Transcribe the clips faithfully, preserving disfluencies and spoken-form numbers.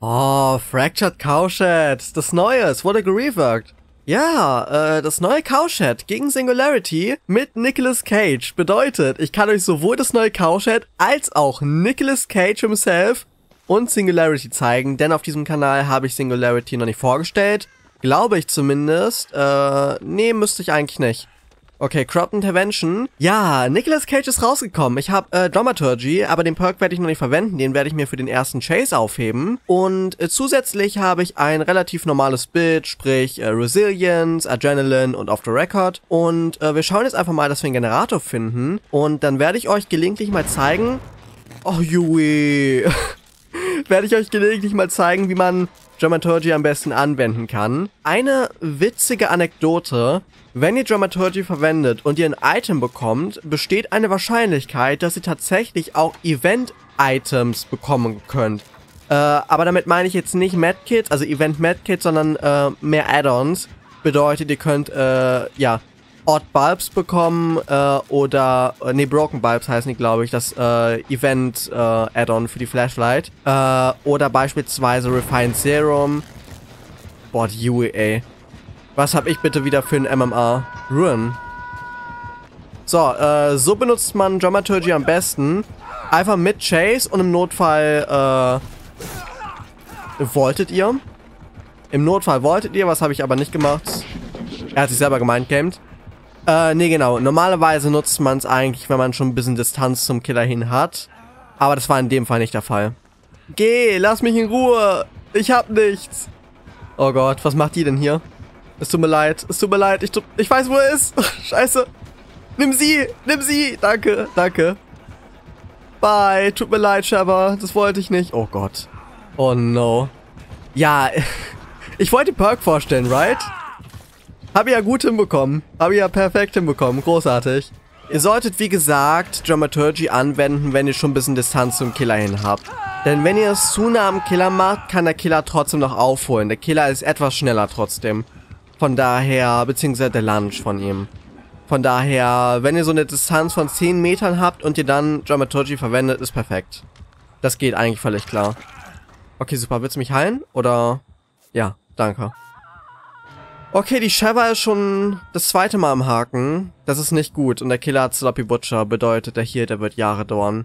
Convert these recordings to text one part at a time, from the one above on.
Oh, Fractured Cowshed, das Neue, es wurde gereworked. Ja, äh, das neue Cowshed gegen Singularity mit Nicolas Cage bedeutet, ich kann euch sowohl das neue Cowshed als auch Nicolas Cage himself und Singularity zeigen, denn auf diesem Kanal habe ich Singularity noch nicht vorgestellt. Glaube ich zumindest. Äh, nee, müsste ich eigentlich nicht. Okay, Crowd Intervention. Ja, Nicolas Cage ist rausgekommen. Ich habe äh, Dramaturgy, aber den Perk werde ich noch nicht verwenden. Den werde ich mir für den ersten Chase aufheben. Und äh, zusätzlich habe ich ein relativ normales Bild, sprich äh, Resilience, Adrenaline und Off-the-Record. Und äh, wir schauen jetzt einfach mal, dass wir einen Generator finden. Und dann werde ich euch gelegentlich mal zeigen... Oh, Yui. werde ich euch gelegentlich mal zeigen, wie man... Dramaturgy am besten anwenden kann. Eine witzige Anekdote. Wenn ihr Dramaturgy verwendet und ihr ein Item bekommt, besteht eine Wahrscheinlichkeit, dass ihr tatsächlich auch Event-Items bekommen könnt. Äh, aber damit meine ich jetzt nicht Medkits, also Event-Medkits, sondern äh, mehr Add-ons. Bedeutet, ihr könnt, äh, ja, Odd Bulbs bekommen äh, oder, nee, Broken Bulbs heißen die, glaube ich, das äh, Event äh, Add-on für die Flashlight. Äh, oder beispielsweise Refined Serum. Boah, die Yui, ey. Was habe ich bitte wieder für ein M M R? Ruin. So, äh, so benutzt man Dramaturgy am besten. Einfach mit Chase und im Notfall, äh, wolltet ihr? Im Notfall wolltet ihr, was habe ich aber nicht gemacht. Er hat sich selber gemindgamed. Äh, nee, genau. Normalerweise nutzt man es eigentlich, wenn man schon ein bisschen Distanz zum Killer hin hat. Aber das war in dem Fall nicht der Fall. Geh, lass mich in Ruhe. Ich hab nichts. Oh Gott, was macht die denn hier? Es tut mir leid, es tut mir leid. Ich, ich weiß, wo er ist. Scheiße. Nimm sie, nimm sie. Danke, danke. Bye, tut mir leid, Shabba. Das wollte ich nicht. Oh Gott. Oh no. Ja, ich wollte den Perk vorstellen, right? Habe ich ja gut hinbekommen. Habe ich ja perfekt hinbekommen. Großartig. Ihr solltet, wie gesagt, Dramaturgy anwenden, wenn ihr schon ein bisschen Distanz zum Killer hin habt. Denn wenn ihr es zu nah am Killer macht, kann der Killer trotzdem noch aufholen. Der Killer ist etwas schneller trotzdem. Von daher, beziehungsweise der Lunge von ihm. Von daher, wenn ihr so eine Distanz von zehn Metern habt und ihr dann Dramaturgy verwendet, ist perfekt. Das geht eigentlich völlig klar. Okay, super. Willst du mich heilen? Oder? Ja, danke. Okay, die Sheva ist schon das zweite Mal am Haken. Das ist nicht gut. Und der Killer hat Sloppy Butcher. Bedeutet, der hier, der wird Jahre dauern.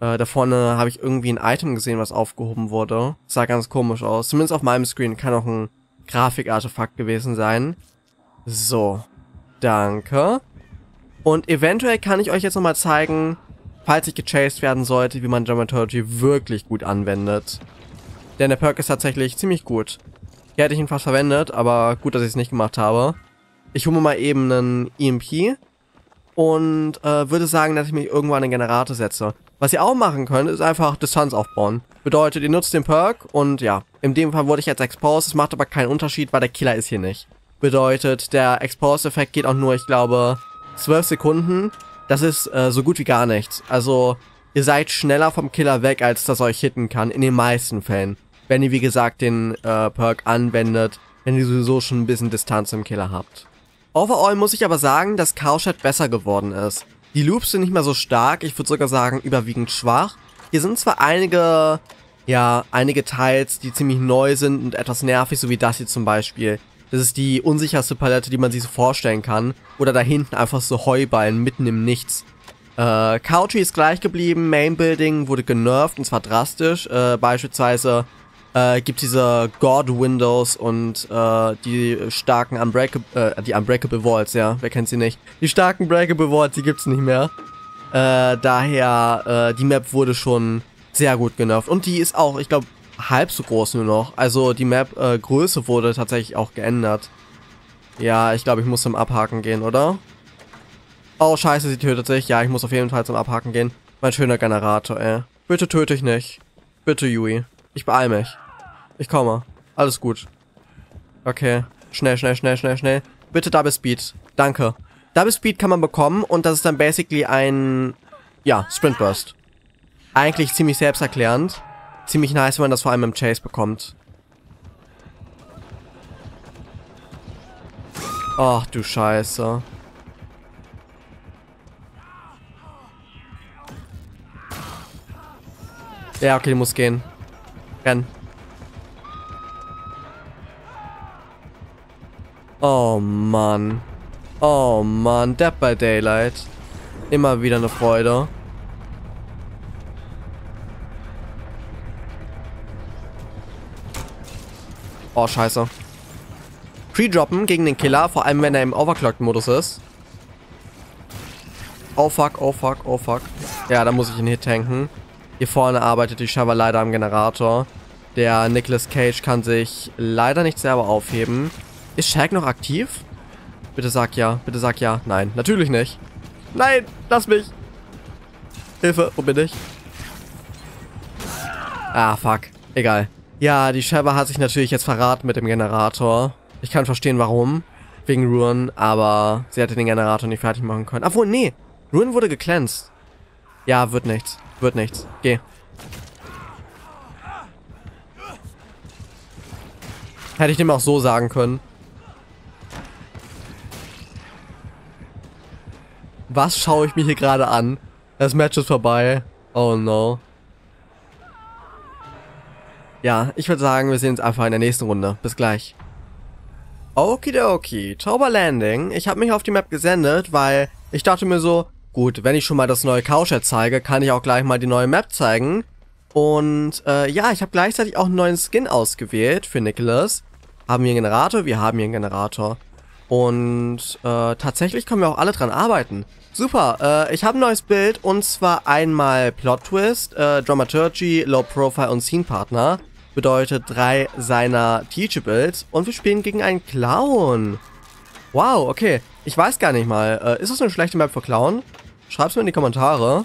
Äh, da vorne habe ich irgendwie ein Item gesehen, was aufgehoben wurde. Sah ganz komisch aus. Zumindest auf meinem Screen. Kann auch ein Grafikartefakt gewesen sein. So. Danke. Und eventuell kann ich euch jetzt nochmal zeigen, falls ich gechased werden sollte, wie man Dramaturgy wirklich gut anwendet. Denn der Perk ist tatsächlich ziemlich gut. Hier hätte ich ihn fast verwendet, aber gut, dass ich es nicht gemacht habe. Ich hole mir mal eben einen E M P und äh, würde sagen, dass ich mich irgendwann an den Generator setze. Was ihr auch machen könnt, ist einfach Distanz aufbauen. Bedeutet, ihr nutzt den Perk und ja, in dem Fall wurde ich jetzt exposed. Es macht aber keinen Unterschied, weil der Killer ist hier nicht. Bedeutet, der Expose-Effekt geht auch nur, ich glaube, zwölf Sekunden. Das ist äh, so gut wie gar nichts. Also, ihr seid schneller vom Killer weg, als dass er euch hitten kann, in den meisten Fällen. Wenn ihr, wie gesagt, den äh, Perk anwendet, wenn ihr sowieso schon ein bisschen Distanz im Killer habt. Overall muss ich aber sagen, dass Cowshed besser geworden ist. Die Loops sind nicht mehr so stark, ich würde sogar sagen, überwiegend schwach. Hier sind zwar einige, ja, einige Teils, die ziemlich neu sind und etwas nervig, so wie das hier zum Beispiel. Das ist die unsicherste Palette, die man sich so vorstellen kann. Oder da hinten einfach so Heuballen mitten im Nichts. Äh, Couch ist gleich geblieben, Main Building wurde genervt und zwar drastisch, äh, beispielsweise... Äh, gibt diese God-Windows und äh, die starken Unbreakable, äh, die Unbreakable Walls, ja, wer kennt sie nicht? Die starken Breakable Walls, die gibt's nicht mehr. Äh, daher, äh, die Map wurde schon sehr gut genervt. Und die ist auch, ich glaube, halb so groß nur noch. Also die Map-Größe äh, wurde tatsächlich auch geändert. Ja, ich glaube, ich muss zum Abhaken gehen, oder? Oh, scheiße, sie tötet sich. Ja, ich muss auf jeden Fall zum Abhaken gehen. Mein schöner Generator, ey. Bitte töte ich nicht. Bitte, Yui. Ich beeil mich. Ich komme. Alles gut. Okay. Schnell, schnell, schnell, schnell, schnell. Bitte Double Speed. Danke. Double Speed kann man bekommen und das ist dann basically ein... Ja, Sprint Burst. Eigentlich ziemlich selbsterklärend. Ziemlich nice, wenn man das vor allem im Chase bekommt. Ach du Scheiße. Ja, okay, die muss gehen. Renn, Oh Mann. Oh Mann, Dead by Daylight. Immer wieder eine Freude. Oh, scheiße. Pre-droppen gegen den Killer, vor allem wenn er im Overclocked-Modus ist. Oh fuck, oh fuck, oh fuck. Ja, da muss ich einen Hit tanken. Hier vorne arbeitet die Shava leider am Generator. Der Nicolas Cage kann sich leider nicht selber aufheben. Ist Shag noch aktiv? Bitte sag ja, bitte sag ja. Nein, natürlich nicht. Nein, lass mich. Hilfe, wo bin ich? Ah, fuck. Egal. Ja, die Shava hat sich natürlich jetzt verraten mit dem Generator. Ich kann verstehen, warum. Wegen Ruin, aber sie hätte den Generator nicht fertig machen können. Obwohl, nee. Ruin wurde gecleansed. Ja, wird nichts. Wird nichts. Geh. Hätte ich dem auch so sagen können. Was schaue ich mir hier gerade an? Das Match ist vorbei. Oh no. Ja, ich würde sagen, wir sehen uns einfach in der nächsten Runde. Bis gleich. Okidoki, Tauber Landing. Ich habe mich auf die Map gesendet, weil ich dachte mir so, gut, wenn ich schon mal das neue Cowshed zeige, kann ich auch gleich mal die neue Map zeigen. Und äh, ja, ich habe gleichzeitig auch einen neuen Skin ausgewählt für Nicolas. Haben wir einen Generator? Wir haben hier einen Generator. Und äh, tatsächlich können wir auch alle dran arbeiten. Super, äh, ich habe ein neues Bild und zwar einmal Plot Twist, äh, Dramaturgy, Low Profile und Scene Partner. Bedeutet drei seiner Teachables und wir spielen gegen einen Clown. Wow, okay. Ich weiß gar nicht mal. Äh, ist das eine schlechte Map für Clown? Schreib's mir in die Kommentare.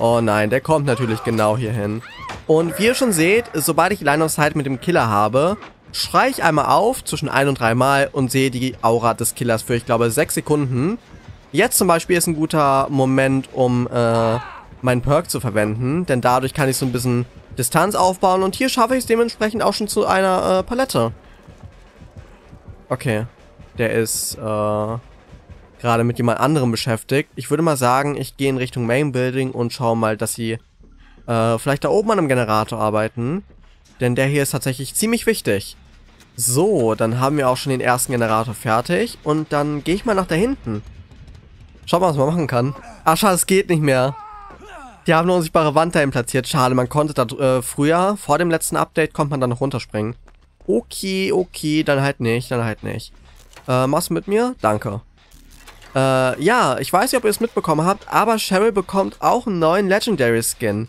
Oh nein, der kommt natürlich genau hier hin. Und wie ihr schon seht, sobald ich Line of Sight mit dem Killer habe, schreie ich einmal auf, zwischen ein und drei Mal und sehe die Aura des Killers für, ich glaube, sechs Sekunden. Jetzt zum Beispiel ist ein guter Moment, um äh, meinen Perk zu verwenden, denn dadurch kann ich so ein bisschen Distanz aufbauen und hier schaffe ich es dementsprechend auch schon zu einer äh, Palette. Okay, der ist äh, gerade mit jemand anderem beschäftigt. Ich würde mal sagen, ich gehe in Richtung Main Building und schaue mal, dass sie äh, vielleicht da oben an einem Generator arbeiten. Denn der hier ist tatsächlich ziemlich wichtig. So, dann haben wir auch schon den ersten Generator fertig. Und dann gehe ich mal nach da hinten. Schaut mal, was man machen kann. Ach, schade, es geht nicht mehr. Die haben eine unsichtbare Wand dahin platziert. Schade, man konnte da äh, früher, vor dem letzten Update, konnte man da noch runterspringen. Okay, okay, dann halt nicht, dann halt nicht. Äh, machst du mit mir? Danke. Äh, ja, ich weiß nicht, ob ihr es mitbekommen habt, aber Cheryl bekommt auch einen neuen Legendary Skin.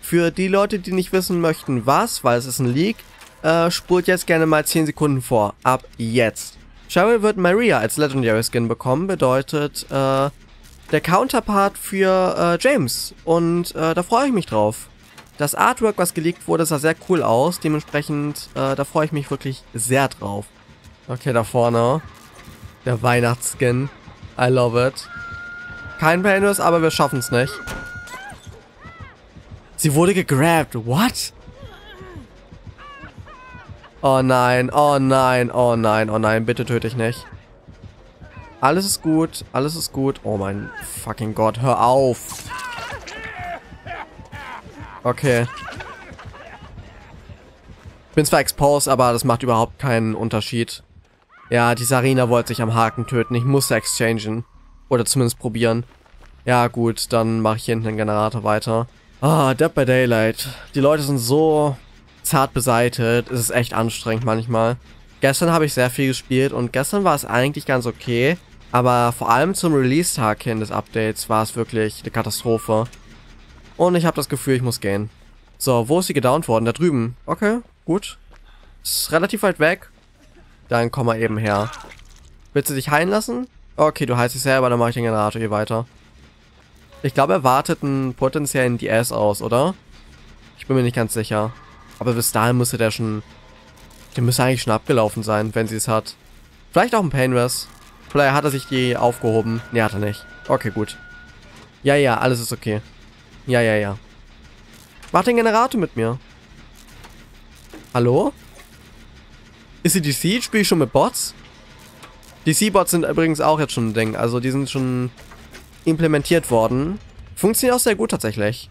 Für die Leute, die nicht wissen möchten, was, weil es ist ein Leak, äh, spult jetzt gerne mal zehn Sekunden vor. Ab jetzt. Cheryl wird Maria als Legendary Skin bekommen, bedeutet, äh, der Counterpart für äh, James. Und äh, da freue ich mich drauf. Das Artwork, was geleakt wurde, sah sehr cool aus. Dementsprechend, äh, da freue ich mich wirklich sehr drauf. Okay, da vorne. Der Weihnachtsskin. I love it. Kein Painless, aber wir schaffen es nicht. Sie wurde gegrabt. What? Oh nein, oh nein, oh nein, oh nein. Bitte töte ich nicht. Alles ist gut, alles ist gut. Oh mein fucking Gott, hör auf. Okay. Bin zwar exposed, aber das macht überhaupt keinen Unterschied. Ja, die Sarina wollte sich am Haken töten. Ich musste exchangen. Oder zumindest probieren. Ja gut, dann mache ich hier hinten den Generator weiter. Ah, oh, Dead by Daylight. Die Leute sind so zart beseitet. Es ist echt anstrengend manchmal. Gestern habe ich sehr viel gespielt und gestern war es eigentlich ganz okay. Aber vor allem zum Release-Tag hin des Updates war es wirklich eine Katastrophe. Und ich habe das Gefühl, ich muss gehen. So, wo ist sie gedownt worden? Da drüben. Okay, gut. Ist relativ weit weg. Dann komm mal eben her. Willst du dich heilen lassen? Okay, du heilst dich selber, dann mache ich den Generator hier weiter. Ich glaube, er wartet einen potenziellen D S aus, oder? Ich bin mir nicht ganz sicher. Aber bis dahin müsste der schon... Der müsste eigentlich schon abgelaufen sein, wenn sie es hat. Vielleicht auch ein Painless. Vielleicht hat er sich die aufgehoben. Ne, hat er nicht. Okay, gut. Ja, ja, alles ist okay. Ja, ja, ja. Mach den Generator mit mir. Hallo? Ist sie D C? Spiele ich schon mit Bots? D C-Bots sind übrigens auch jetzt schon ein Ding. Also die sind schon... implementiert worden. Funktioniert auch sehr gut tatsächlich.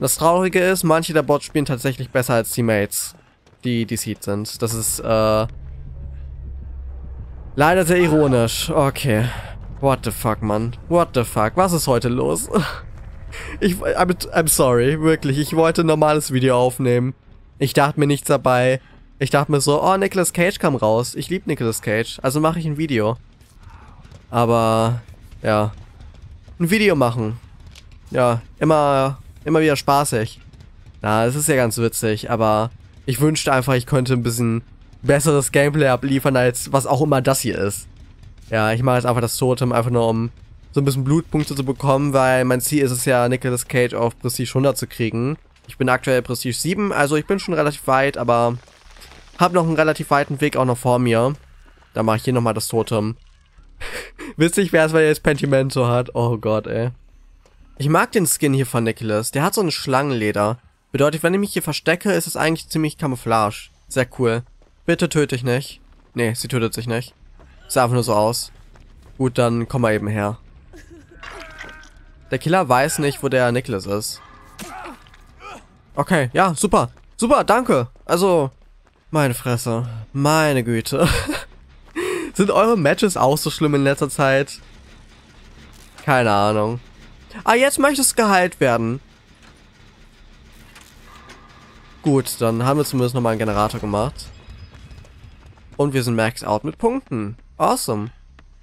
Das Traurige ist, manche der Bots spielen tatsächlich besser als Teammates, die D C'd sind. Das ist äh, Leider sehr ironisch. Okay. What the fuck, Mann. What the fuck. Was ist heute los? Ich, I'm, I'm sorry. Wirklich. Ich wollte ein normales Video aufnehmen. Ich dachte mir nichts dabei. Ich dachte mir so, oh, Nicolas Cage kam raus. Ich liebe Nicolas Cage. Also mache ich ein Video. Aber, ja. Ein Video machen. Ja, immer, immer wieder spaßig. Na, das ist ja ganz witzig, aber ich wünschte einfach, ich könnte ein bisschen besseres Gameplay abliefern, als was auch immer das hier ist. Ja, ich mache jetzt einfach das Totem, einfach nur um so ein bisschen Blutpunkte zu bekommen, weil mein Ziel ist es ja, Nicolas Cage auf Prestige hundert zu kriegen. Ich bin aktuell Prestige sieben, also ich bin schon relativ weit, aber habe noch einen relativ weiten Weg auch noch vor mir. Dann mache ich hier nochmal das Totem. Witzig wäre es, weil er jetzt Pentimento hat. Oh Gott, ey. Ich mag den Skin hier von Nicolas. Der hat so ein Schlangenleder. Bedeutet, wenn ich mich hier verstecke, ist es eigentlich ziemlich Camouflage. Sehr cool. Bitte töte ich nicht. Nee, sie tötet sich nicht. Sah einfach nur so aus. Gut, dann komm mal eben her. Der Killer weiß nicht, wo der Nicolas ist. Okay, ja, super. Super, danke. Also, meine Fresse. Meine Güte. Sind eure Matches auch so schlimm in letzter Zeit? Keine Ahnung. Ah, jetzt möchte es geheilt werden. Gut, dann haben wir zumindest nochmal einen Generator gemacht. Und wir sind maxed out mit Punkten. Awesome.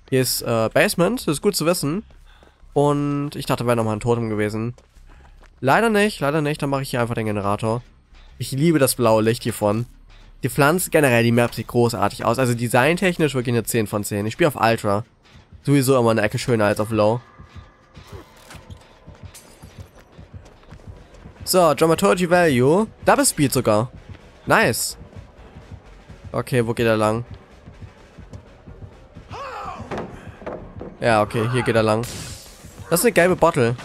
Hier ist äh, Basement, das ist gut zu wissen. Und ich dachte, da wäre nochmal ein Totem gewesen. Leider nicht, leider nicht. Dann mache ich hier einfach den Generator. Ich liebe das blaue Licht hiervon. Die Pflanze generell, die Map sieht großartig aus. Also designtechnisch wirklich eine zehn von zehn. Ich spiele auf Ultra. Sowieso immer eine Ecke schöner als auf Low. So, Dramaturgy Value. Double Speed sogar. Nice. Okay, wo geht er lang? Ja, okay, hier geht er lang. Das ist eine gelbe Bottle.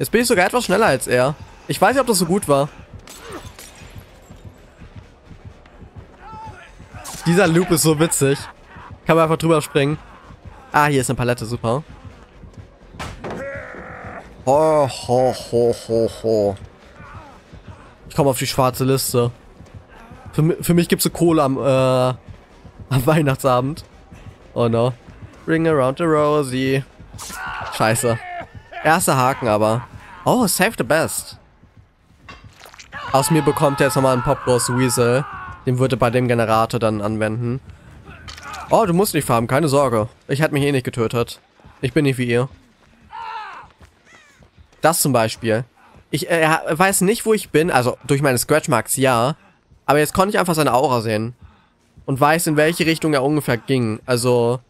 Jetzt bin ich sogar etwas schneller als er. Ich weiß nicht, ob das so gut war. Dieser Loop ist so witzig. Kann man einfach drüber springen. Ah, hier ist eine Palette, super. Ho, ho, ho, ho, ho. Ich komme auf die schwarze Liste. Für, für mich gibt's so Kohle am, äh, am Weihnachtsabend. Oh no. Ring around the Rosie. Scheiße. Erster Haken aber. Oh, save the best. Aus mir bekommt er jetzt nochmal einen Pop Goes the Weasel. Den würde bei dem Generator dann anwenden. Oh, du musst nicht farmen, keine Sorge. Ich hatte mich eh nicht getötet. Ich bin nicht wie ihr. Das zum Beispiel. Ich äh, weiß nicht, wo ich bin. Also durch meine Scratchmarks ja. Aber jetzt konnte ich einfach seine Aura sehen. Und weiß, in welche Richtung er ungefähr ging. Also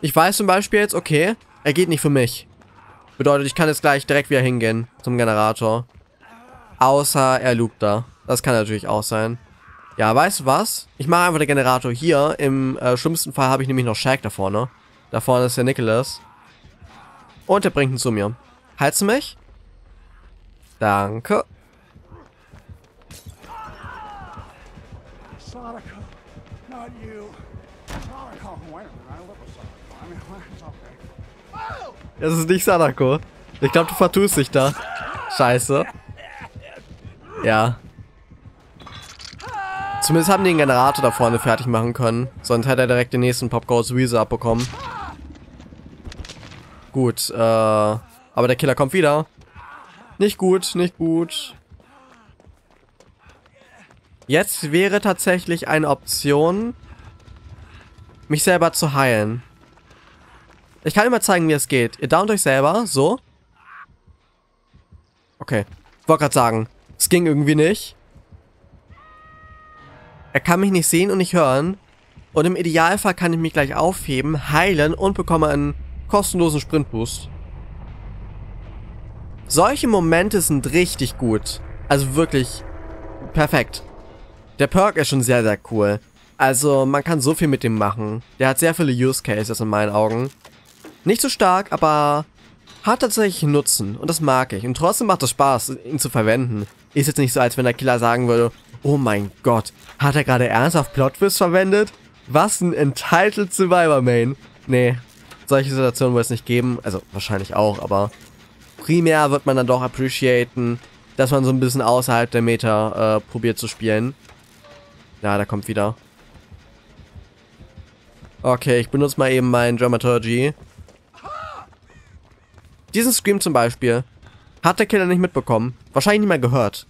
ich weiß zum Beispiel jetzt, okay, er geht nicht für mich. Bedeutet, ich kann jetzt gleich direkt wieder hingehen zum Generator. Außer er loopt da. Das kann natürlich auch sein. Ja, weißt du was? Ich mache einfach den Generator hier. Im äh, schlimmsten Fall habe ich nämlich noch Shag da vorne. Da vorne ist der Nicolas. Und der bringt ihn zu mir. Heilst du mich? Danke. Das ist nicht Sadako. Ich glaube, du vertust dich da. Scheiße. Ja. Zumindest haben die den Generator da vorne fertig machen können. Sonst hätte er direkt den nächsten Pop Goes the Weasel abbekommen. Gut, äh... aber der Killer kommt wieder. Nicht gut, nicht gut. Jetzt wäre tatsächlich eine Option, mich selber zu heilen. Ich kann immer zeigen, wie es geht. Ihr downt euch selber, so. Okay, wollte gerade sagen, es ging irgendwie nicht. Er kann mich nicht sehen und nicht hören. Und im Idealfall kann ich mich gleich aufheben, heilen und bekomme einen kostenlosen Sprintboost. Solche Momente sind richtig gut. Also wirklich perfekt. Der Perk ist schon sehr, sehr cool. Also man kann so viel mit dem machen. Der hat sehr viele Use Cases in meinen Augen. Nicht so stark, aber hat tatsächlich Nutzen. Und das mag ich. Und trotzdem macht es Spaß, ihn zu verwenden. Ist jetzt nicht so, als wenn der Killer sagen würde, oh mein Gott, hat er gerade ernsthaft Plot Twist verwendet? Was ein Entitled Survivor Main. Nee, solche Situationen wird es nicht geben. Also wahrscheinlich auch, aber... primär wird man dann doch appreciaten, dass man so ein bisschen außerhalb der Meta äh, probiert zu spielen. Ja, da kommt wieder. Okay, ich benutze mal eben meinen Dramaturgy. Diesen Scream zum Beispiel hat der Killer nicht mitbekommen. Wahrscheinlich nicht mal gehört.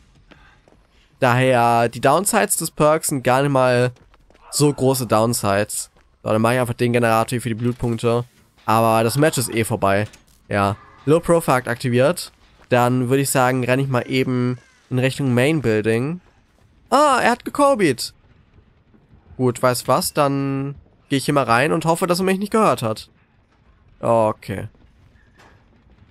Daher, die Downsides des Perks sind gar nicht mal so große Downsides. So, dann mache ich einfach den Generator hier für die Blutpunkte. Aber das Match ist eh vorbei. Ja, Low Profile aktiviert. Dann würde ich sagen, renne ich mal eben in Richtung Main Building. Ah, er hat gekobiet. Gut, weißt du was? Dann gehe ich hier mal rein und hoffe, dass er mich nicht gehört hat. Okay.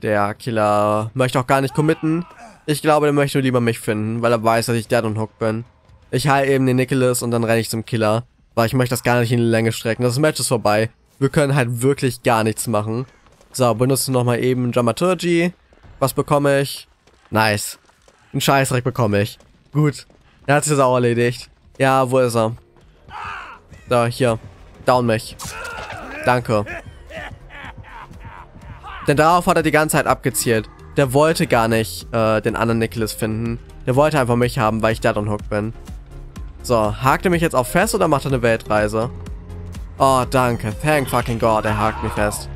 Der Killer möchte auch gar nicht committen. Ich glaube, der möchte lieber mich finden, weil er weiß, dass ich dead und hooked bin. Ich heile eben den Nicolas und dann renne ich zum Killer, weil ich möchte das gar nicht in die Länge strecken. Das Match ist vorbei. Wir können halt wirklich gar nichts machen. So, benutze nochmal eben Dramaturgy. Was bekomme ich? Nice. Ein Scheißdreck bekomme ich. Gut. Er hat sich das auch erledigt. Ja, wo ist er? Da, hier. Down mich. Danke. Denn darauf hat er die ganze Zeit abgezielt. Der wollte gar nicht äh, den anderen Nicolas finden. Der wollte einfach mich haben, weil ich dead und hooked bin. So, hakt er mich jetzt auch fest oder macht er eine Weltreise? Oh, danke. Thank fucking God, er hakt mich fest.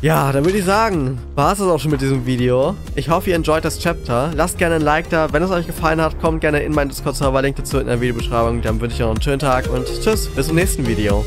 Ja, dann würde ich sagen, war es das auch schon mit diesem Video. Ich hoffe, ihr enjoyt das Chapter. Lasst gerne ein Like da. Wenn es euch gefallen hat, kommt gerne in meinen Discord-Server. Link dazu in der Videobeschreibung. Dann wünsche ich euch noch einen schönen Tag und tschüss, bis zum nächsten Video.